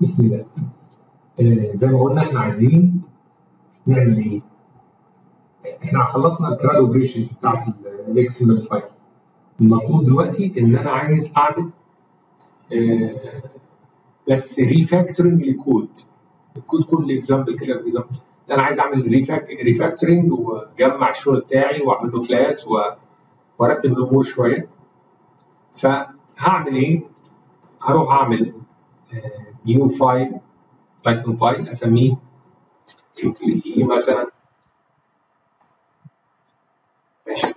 بسم الله. زي ما قلنا احنا عايزين نعمل ايه؟ احنا خلصنا الكراد اوبريشنز بتاعت الاكسل فايل. المفروض دلوقتي ان انا عايز اعمل بس ريفاكتورنج للكود. الكود كل اكزامبل كده اكزامبل. انا عايز اعمل ريفاكتورنج واجمع الشغل بتاعي واعمل له كلاس وارتب الامور شويه. فهعمل ايه؟ هروح اعمل نيو فايل بايثون فايل اسميه مثلا ماشي.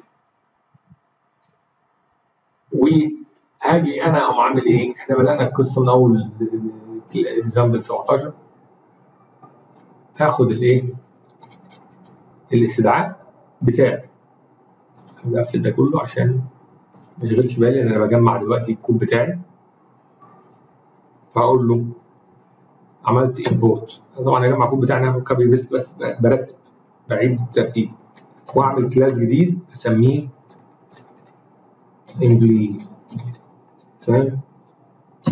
وهاجي انا اقوم عامل ايه؟ احنا بدأنا القصه من اول اكزامبل 17. هاخد الايه؟ الاستدعاء بتاعي. هقفل ده كله عشان ما اشغلش بالي ان انا بجمع دلوقتي الكود بتاعي. فاقول له عملت امبورت، طبعا هجمع الكود بتاعي هاخد كوبي بيست بس برتب بعيد الترتيب واعمل كلاس جديد اسميه انجلي تمام.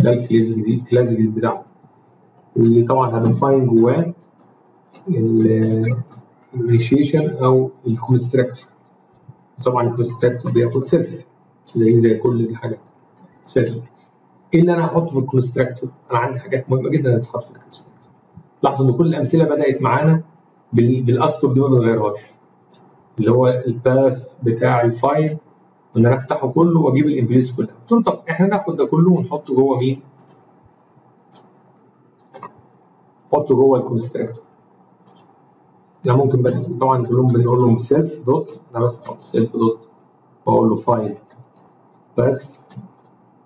ده الكلاس الجديد بتاعه اللي طبعا هنديفاين جواه الانيشيشن او الكونستراكتور. طبعا الكونستراكتور بياخد سيرف زي كل الحاجات سيرف. ايه اللي انا هحطه في الكونستراكتور؟ انا عندي حاجات مهمه جدا هتتحط في الكونستراكتور. لاحظوا ان كل الامثله بدات معانا بالاسطر دي ما بنغيرهاش، اللي هو الباث بتاع الفايل وان انا افتحه كله واجيب الامبليس كلها. قلت له طب احنا ناخد ده كله ونحطه جوه مين؟ نحطه جوه الكونستراكتور. ده ممكن بس طبعا كلهم بنقول لهم سيلف دوت. انا بس احط سيلف دوت واقول له فايل بس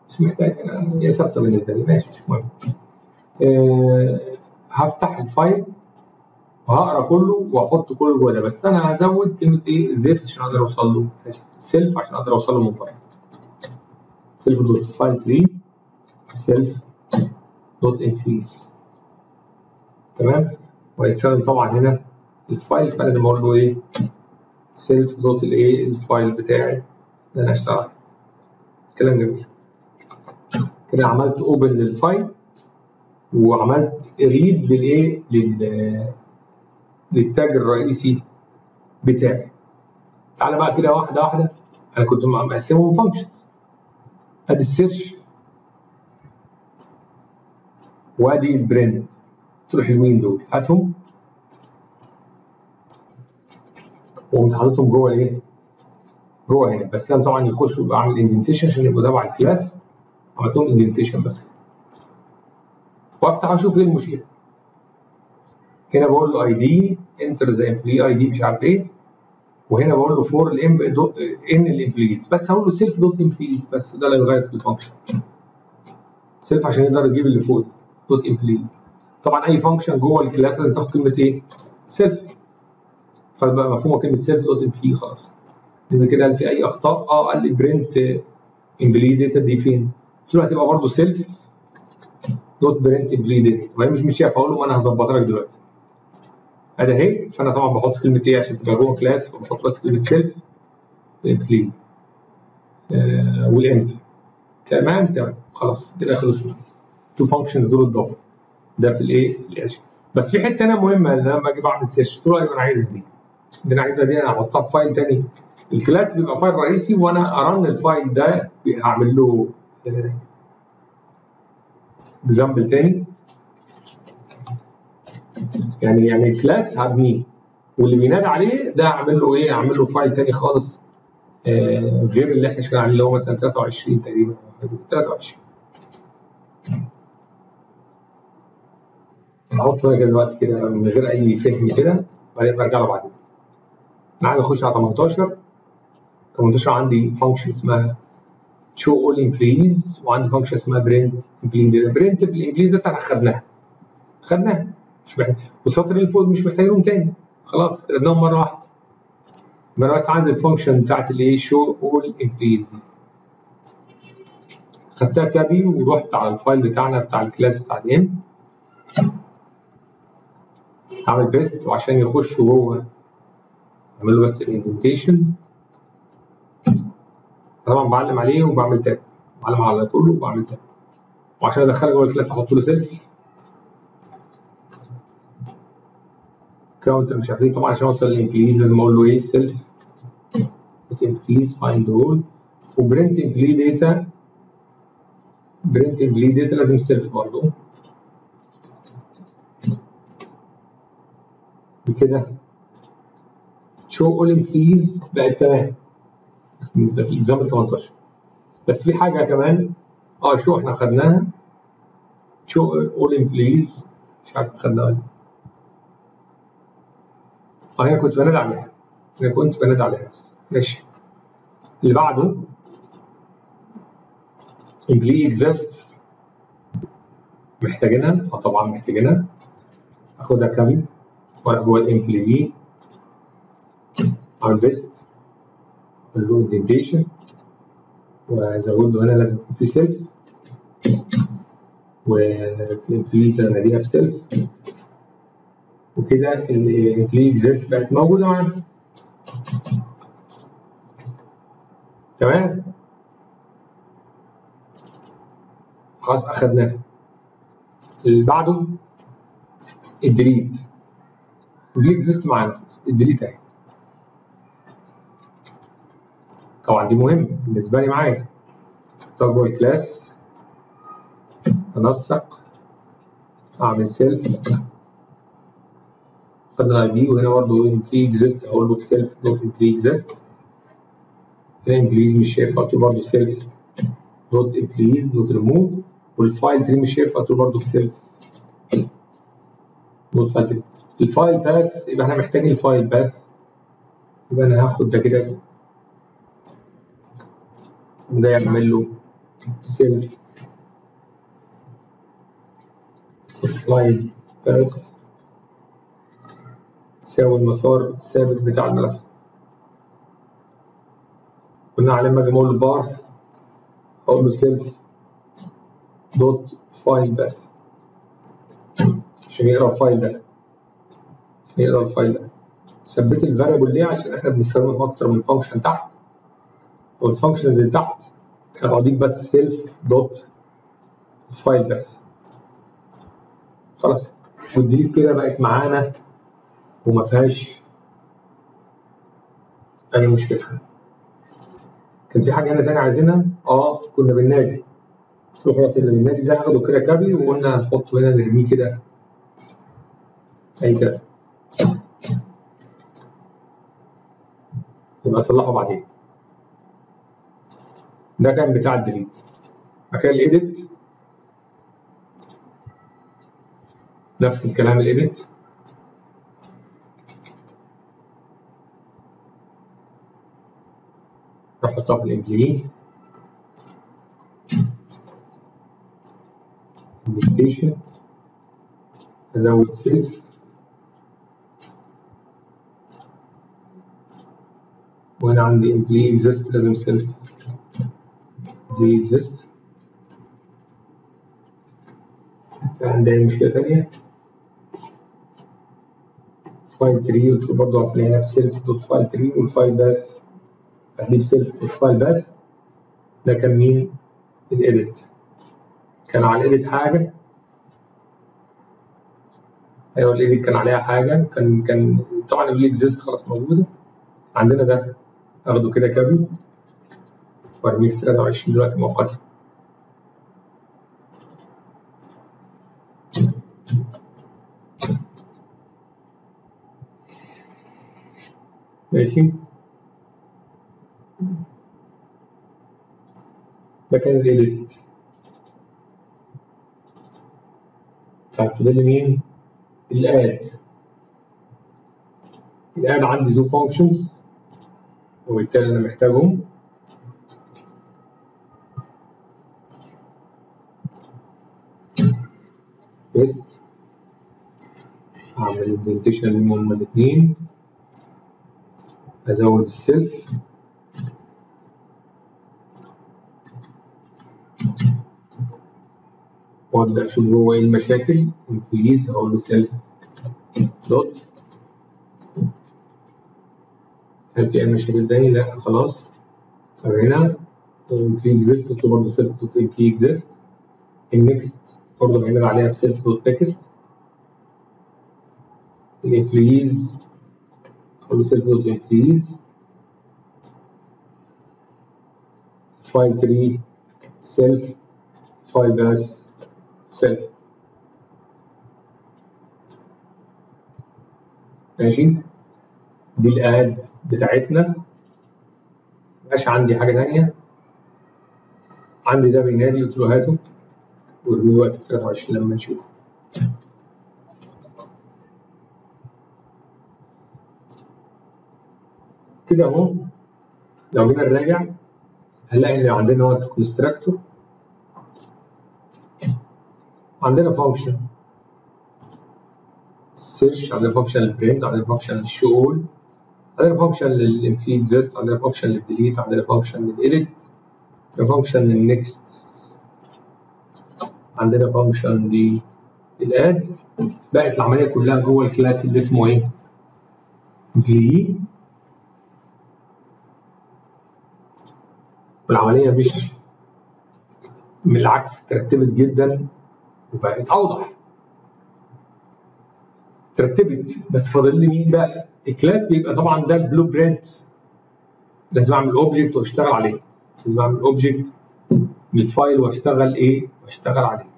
مش محتاج انا هي ثابته بالنسبه لي ماشي مش مهم. هفتح الفايل وهقرا كله واحط كله جوه ده، بس انا هزود كلمه ايه؟ ذيس عشان اقدر اوصل له سيلف عشان اقدر اوصل له من بره. سيلف دوت فايل 3 سيلف دوت انكريز تمام. وهيستخدم طبعا هنا الفايل فلازم اقول له ايه؟ سيلف دوت الايه؟ الفايل بتاعي اللي انا هشتغل عليه. كلام جميل. كده عملت اوبن للفايل وعملت ريد للايه؟ للتاج الرئيسي بتاعي. تعالى بقى كده واحده واحده. انا كنت مقسمهم فانكشنز. ادي السيرش وادي البرنت. تروح لمين دول؟ هاتهم وقمت حاططهم جوه ايه؟ جوه هنا. بس انا طبعا يخش ويبقى اعمل اندنتيشن عشان يبقوا تبع الكلاس. عملت لهم اندنتيشن بس وافتح اشوف ايه المشكله. هنا بقول له اي دي انتر ذا امبلي اي دي مش عارف ايه، وهنا بقول له فور الام ان الامبليز بس هقول له سيلف دوت امبليز بس. ده اللي هيتغير في الفانكشن سيلف عشان يقدر يجيب اللي فوق دوت امبلي. طبعا اي فانكشن جوه الكلاس لازم تاخد كلمه ايه؟ سيلف. فبقى مفهومه كلمه سيلف دوت امبلي خلاص. اذا كده هل في اي اخطاء؟ اه قال لي برنت امبلي داتا دي فين؟ قلت له هتبقى برضه سيلف دوت برنت امبلي داتا. وهي مش شايفه اقول له انا هظبطها لك دلوقتي. ادي اهي. فانا طبعا بحط كلمه ايه عشان تبقى جوه كلاس فبحط بس كلمه سيلف امبلي والامب تمام خلاص كده خلصنا. تو فانكشنز دول اتضافوا. ده في الايه؟ في العشق. بس في حته انا مهمه ان انا لما اجي بعمل سيرش قلت له ايوه انا عايز دي. انا عايزها دي انا هحطها في فايل تاني. الكلاس بيبقى فايل رئيسي وانا ارن الفايل ده هعمل له اكزامبل تاني. يعني الكلاس هبنيه واللي بينادي عليه ده هعمل له ايه؟ هعمل له فايل تاني خالص غير اللي احنا شغالين عليه اللي هو مثلا 23 تقريبا 23. هحطه هنا دلوقتي كده من غير اي فهم كده وبعدين برجع له بعدين. انا عايز اخش على 18. 18 عندي فانكشن اسمها show all employees وعندي فانكشن اسمها print employee. print بالانجليزي ده احنا خدناها مش محتاج. والسطرين اللي فوق مش محتاجهم تاني خلاص خدناهم مره واحده. يبقى بس عندي الفانكشن بتاعت الايه؟ show all employees. خدتها كابي ورحت على الفايل بتاعنا بتاع الكلاس بتاع الام هعمل بيست وعشان يخش جوه اعمل له بس الاندنتيشن. طبعا بعلم عليه وبعمل تاب. بعلم على كله وبعمل تاب. وعشان ادخله جوه الكلاس احط له سيلف مش عارفين طبعا عشان اوصل لانجليز لازم اقول له ايه سيلف انجليز فايند اول وبرنت انجليز داتا برنت انجليز داتا لازم سيلف برضه بكده شو اول انجليز بقت تمام في الاكزامبل 18 بس في حاجه كمان شو احنا خدناها شو اول انجليز مش عارف خدناها انا كنت بنادي عليها ماشي اللي بعده simply exists محتاجينها طبعا محتاجينها اخدها كامل ولا هو الامبلي harvest اللود ديتيشن وازود له هنا لازم يكون في سيلف وفي الامبليز اناديها بسيلف وكده الامبلي اكزيست بقت موجوده معانا تمام خلاص اخدناها اللي بعده الديليت الامبلي اكزيست معانا الديليت اهي طبعا دي مهمه بالنسبه لي معايا اختار جوه الكلاس انسق اعمل سيلف خدنا الاي دي وهنا برضه امبلي اكزيست اقول له سيلف دوت امبلي اكزيست هنا امبليز مش شايفها قلت له برضه سيلف دوت امبليز دوت ريموف والفايل تري مش شايفها قلت له برضه سيلف دوت فايل تري الفايل باث يبقى احنا محتاجين الفايل باث يبقى انا هاخد ده كده وده يعمل له سيلف الفايل باث يساوي المسار الثابت بتاع الملف قلنا عليه لما اجي اقول له بارث اقول له سيلف دوت فايل باث عشان يقرا الفايل ده ثبت الفاريبل ليه عشان احنا بنستخدم اكتر من فانكشن تحت والفانكشنز اللي تحت انا بضيف بس سيلف دوت فايل باث خلاص والديليت كده بقت معانا وما فيهاش اي مشكله كان في حاجه هنا تانية عايزينها كنا بالنادي خلاص اللي بالنادي ده هاخده كده كابي وقلنا هنحطه هنا نرميه كده اي كده يبقى اصلحه بعدين ده كان بتاع الديليت مكان الايديت نفس الكلام الايديت احطها في الامبلي ديكتيشن ازود سيلف وهنا عندي امبلي اكزيست لازم سيلف امبلي اكزيست عندي اي مشكله ثانيه فايل تري قلت له برضه هتلاقيها بسيلف دوت فايل تري والفايل باث هتجيب سيلف والفايل باث ده كان مين؟ الإيديت كان على الإيديت حاجة أيوه الإيديت كان عليها حاجة كان طبعا البلي إكزيست خلاص موجودة عندنا ده آخده كده كابي وأرميه في 23 دلوقتي مؤقتا ماشي ده كان الإيديت طيب فاضل لي مين؟ الآد عندي تو فانكشنز وبالتالي أنا محتاجهم بيست أعمل إدنتيشن ليهم هما الاتنين أزود السيلف وابدا اشوف جوه ايه المشاكل امبليز اقول له سيلف دوت هل في اي مشاكل تاني؟ لا خلاص طب هنا امبلي اكزيست قلت له برضه سيلف دوت امبلي اكزيست النكست برضه هنعمل عليها بسيلف دوت نكست increase, how to say those increase 5 3 self 5 as self. ماشي دي الاد بتاعتنا. مش عندي حاجه ثانيه، عندي ده بينادي قلت له هاته ورمي الوقت في 23 لما نشوفه. كده اهو لو جينا نراجع هنلاقي ان عندنا هو كونستراكتور، عندنا فانكشن سيرش، عندنا فانكشن برنت، عندنا فانكشن شول، عندنا فانكشن للانفلي اكزيست، عندنا فانكشن للديليت، عندنا فانكشن للإيديت، عندنا فانكشن للنكست، عندنا فانكشن دي الاد. بقت العمليه كلها جوه الكلاس اللي اسمه ايه؟ في والعمليه مش بالعكس ترتبت جدا وبقت اوضح. ترتبت بس فاضل لي مين بقى؟ الكلاس بيبقى طبعا ده البلو برنت، لازم اعمل اوبجكت واشتغل عليه، لازم اعمل اوبجكت من الفايل واشتغل ايه؟ واشتغل عليه.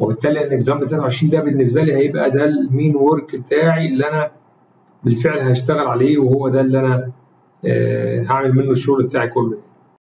وبالتالي الاكزامبل 23 ده بالنسبه لي هيبقى ده المين ورك بتاعي اللي انا بالفعل هشتغل عليه، وهو ده اللي انا هعمل منه الشغل بتاعي كله.